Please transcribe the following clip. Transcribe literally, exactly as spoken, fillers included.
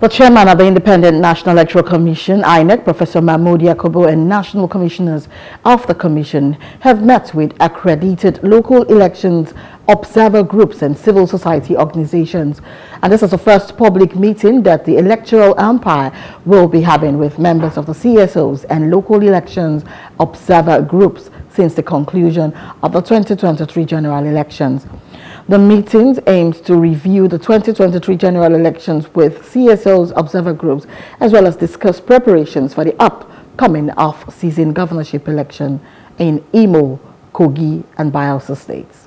The chairman of the Independent National Electoral Commission, I N E C, Professor Mahmoud Yakubu, and national commissioners of the commission have met with accredited local elections observer groups and civil society organizations. And this is the first public meeting that the electoral umpire will be having with members of the C S Os and local elections observer groups since the conclusion of the twenty twenty-three general elections. The meeting aims to review the twenty twenty-three general elections with C S Os, observer groups, as well as discuss preparations for the upcoming off-season governorship election in Imo, Kogi, and Bayelsa states.